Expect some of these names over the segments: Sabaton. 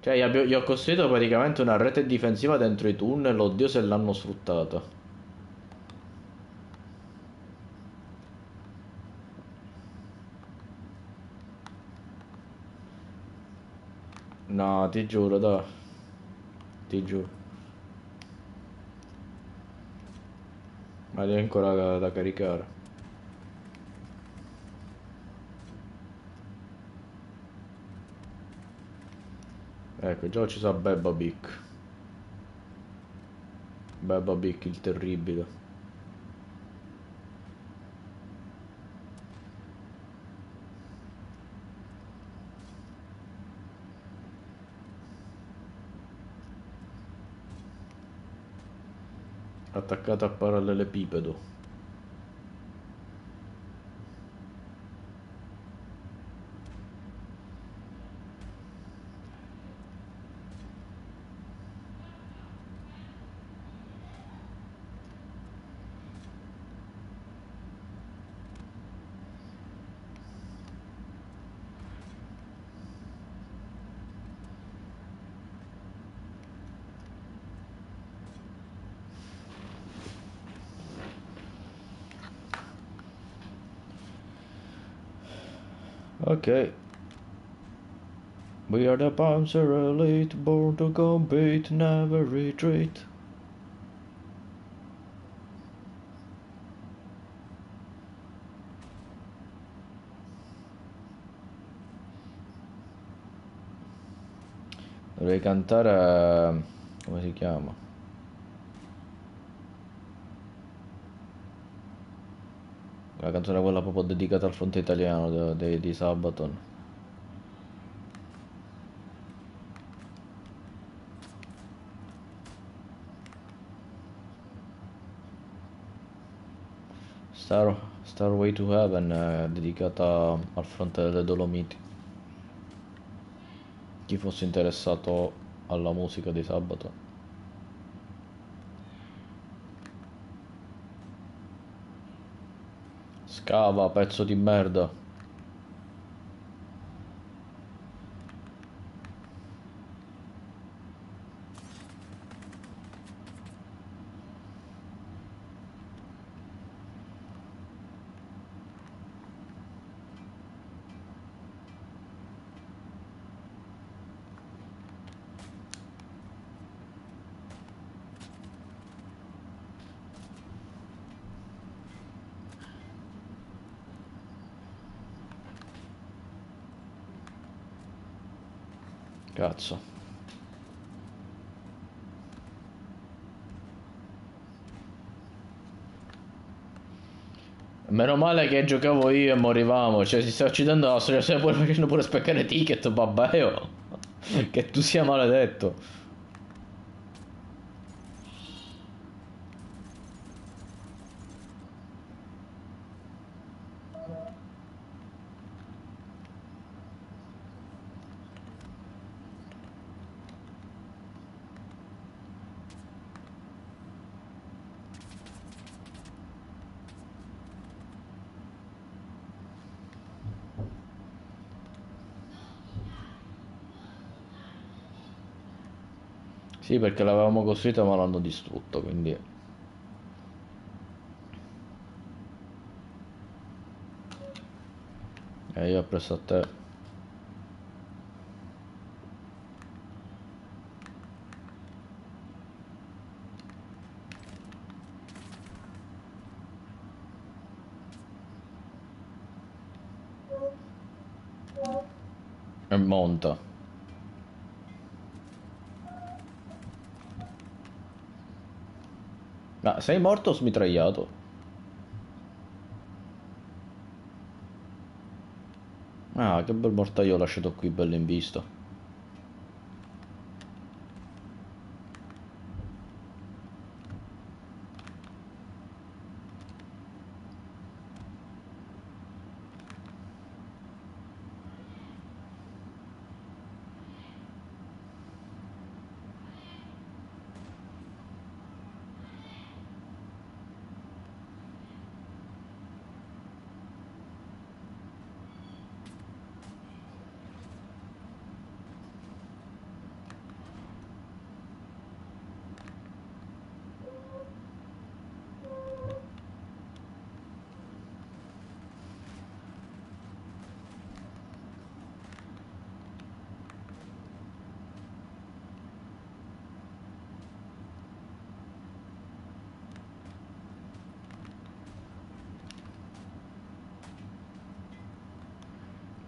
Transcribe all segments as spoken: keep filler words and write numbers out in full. Cioè gli, abbio, gli ho costruito praticamente una rete difensiva dentro i tunnel. Oddio se l'hanno sfruttata. No, ti giuro, dai. Ti giuro. Ma li ho ancora da, da caricare. Ecco, già ci sa Bebba Bic. Bebba Bic il terribile. Attaccata a parallelepipedo. Okay. We are the Panzer Elite, born to compete, never retreat. Dovrei cantare... come si chiama? La canzone quella proprio dedicata al fronte italiano di, di Sabaton. Star, Starway to Heaven è dedicata al fronte delle Dolomiti. Chi fosse interessato alla musica di Sabaton. Cava, pezzo di merda. Cazzo. Meno male che giocavo io e morivamo. Cioè si sta uccidendo la storia. Se poi facendo pure spaccare ticket, vabbè, oh. Che tu sia maledetto. Sì, perché l'avevamo costruita ma l'hanno distrutto, quindi... E io appresso a te. E monta. Ah, sei morto o smitragliato? Ah, che bel mortaio ho lasciato qui, bello in vista.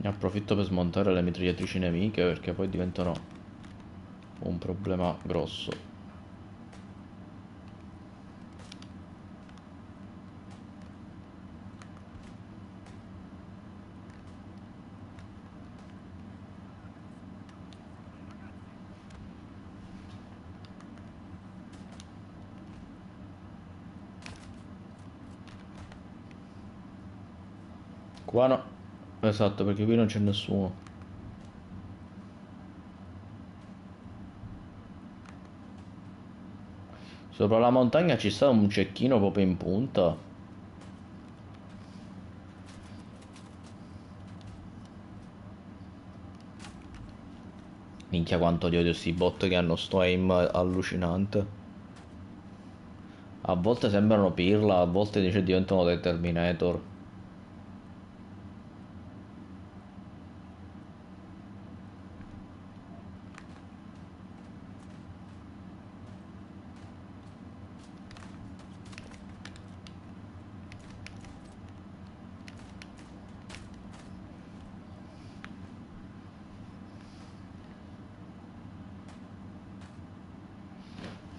Ne approfitto per smontare le mitragliatrici nemiche, perché poi diventano un problema grosso. Qua no, esatto, perché qui non c'è nessuno. Sopra la montagna ci sta un cecchino proprio in punta. Minchia quanto li odio sti bot che hanno sto aim allucinante. A volte sembrano pirla, a volte invece diventano dei Terminator.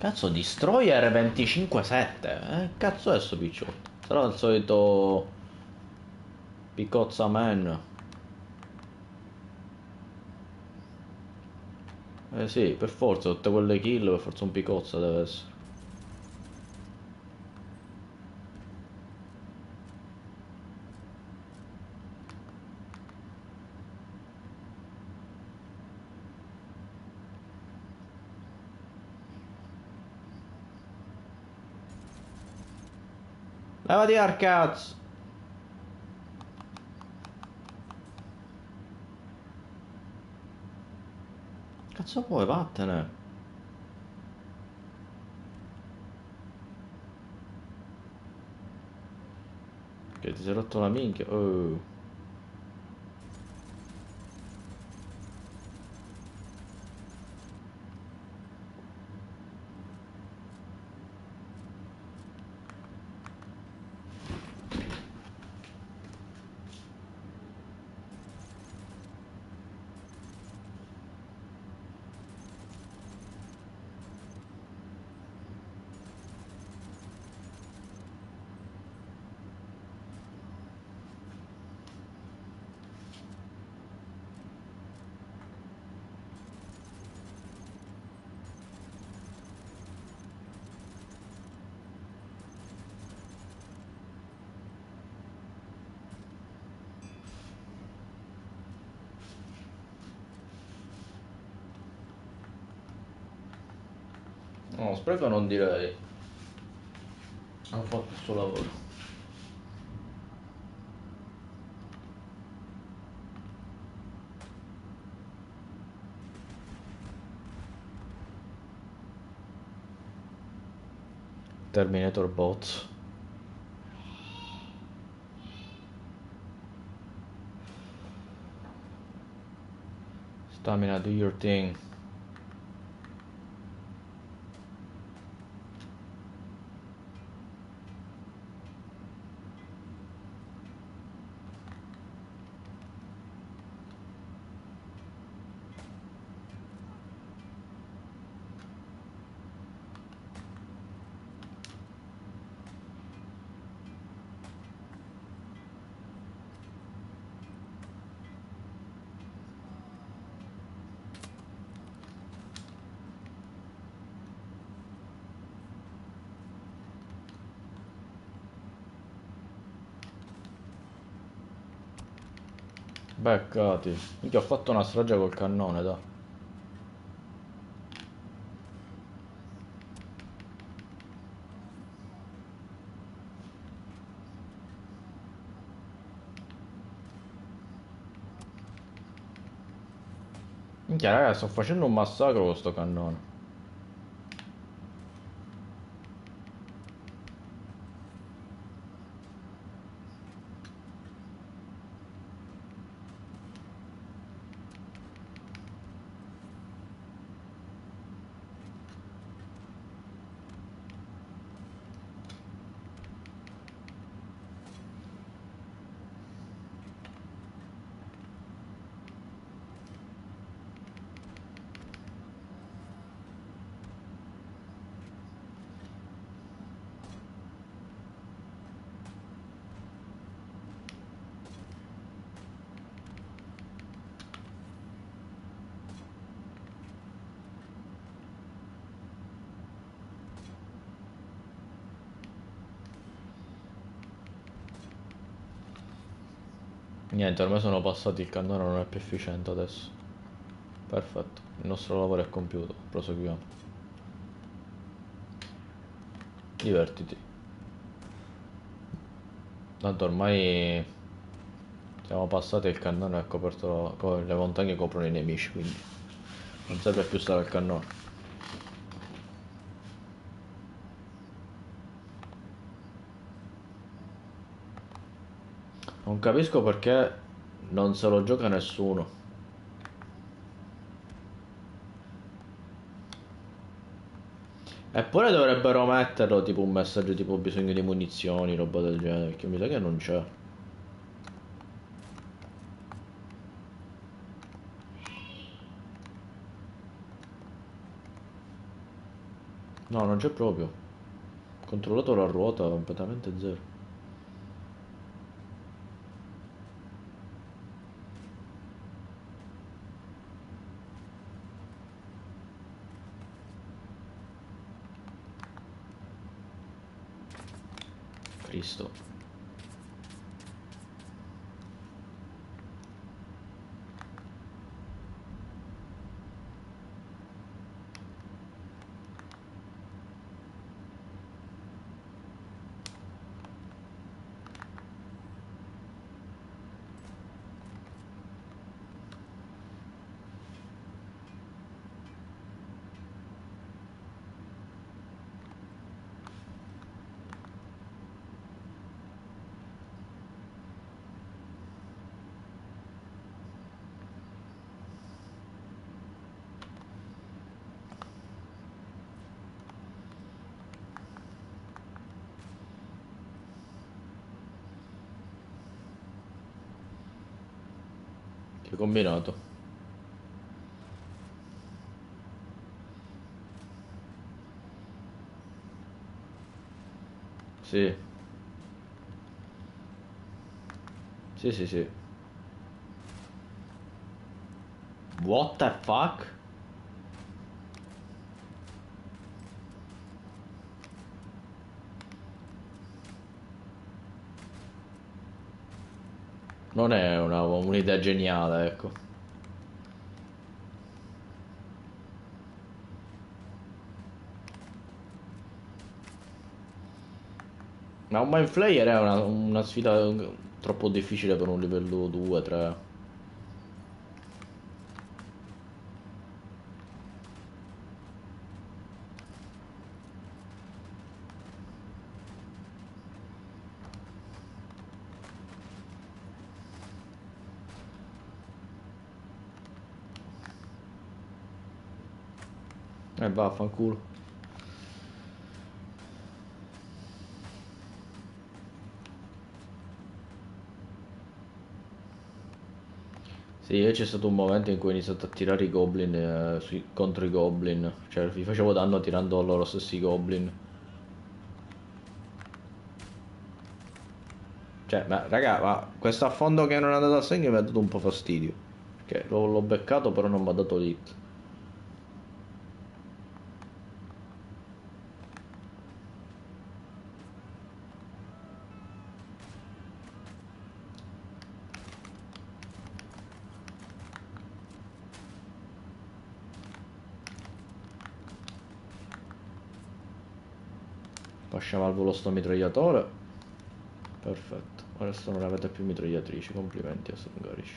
Cazzo, Destroyer venticinque sette, eh? Cazzo è sto picciotto? Sarà il solito Picozza Man. Eh sì, per forza, tutte quelle kill, per forza un Picozza deve essere. Levati al cazzo! Cazzo puoi, vattene! Che ti sei rotto la minchia? Oh. No, spreco non direi. Hanno fatto il suo lavoro. Terminator bots. Stamina, do your thing. Beccati. Minchia, ho fatto una strage col cannone, da. Minchia raga, sto facendo un massacro con sto cannone. Niente, ormai sono passati, il cannone non è più efficiente adesso. Perfetto, il nostro lavoro è compiuto, proseguiamo. Divertiti. Tanto ormai siamo passati e il cannone è coperto, le montagne coprono i nemici, quindi non serve più stare al cannone. Non capisco perché non se lo gioca nessuno. Eppure dovrebbero metterlo tipo un messaggio tipo bisogno di munizioni, roba del genere, perché mi sa che non c'è. No, non c'è proprio. Ho controllato la ruota, completamente zero. Cristo. Combinato. Sì. Sì, sì, sì. What the fuck? Non è un'idea geniale, ecco. Ma un mind flayer è una, una sfida troppo difficile per un livello due tre. Eh, vaffanculo. Sì, io c'è stato un momento in cui ho iniziato a tirare i goblin eh, sui, contro i goblin. Cioè, vi facevo danno tirando loro stessi goblin. Cioè, ma raga, ma questo affondo che non è andato a segno mi ha dato un po' fastidio. Perché l'ho beccato però non mi ha dato l'hit. Lasciamo al volo sto mitragliatore. Perfetto. Adesso non avete più mitragliatrici. Complimenti a Sungarish.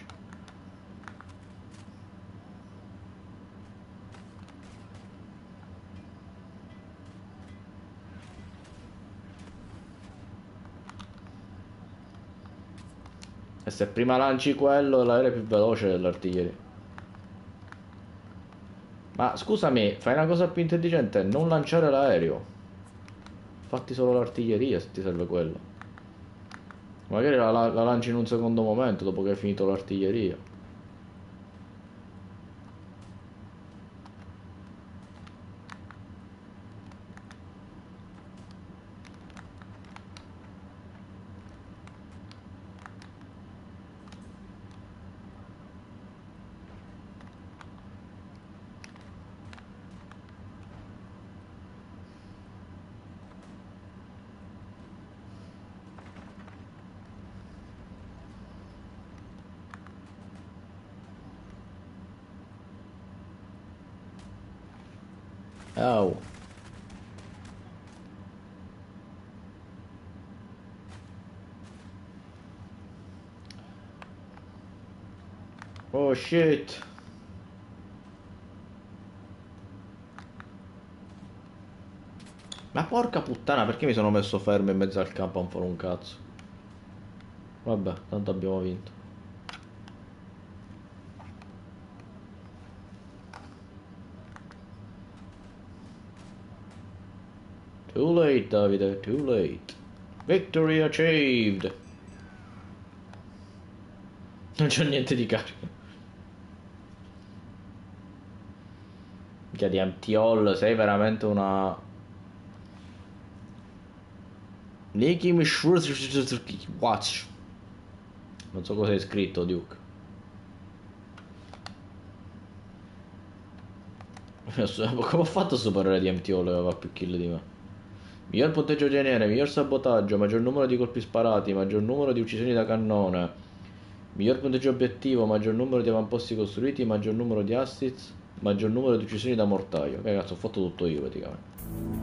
E se prima lanci quello, l'aereo è più veloce dell'artiglieria. Ma scusami, fai una cosa più intelligente, non lanciare l'aereo. Fatti solo l'artiglieria se ti serve quello. Magari la, la, la lanci in un secondo momento dopo che hai finito l'artiglieria. Oh. Oh shit. Ma porca puttana, perché mi sono messo fermo in mezzo al campo a non fare un cazzo? Vabbè, tanto abbiamo vinto. Too late, Davide, too late. Victory achieved. Non c'ho niente di carico. Minchia di empty all, sei veramente una... Nicky Watch. Non so cosa hai scritto, Duke. Come ho fatto a superare di M T O? Aveva più kill di me. Miglior punteggio genere, miglior sabotaggio, maggior numero di colpi sparati, maggior numero di uccisioni da cannone, miglior punteggio obiettivo, maggior numero di avamposti costruiti, maggior numero di assist, maggior numero di uccisioni da mortaio. Ragazzi, ho fatto tutto io praticamente.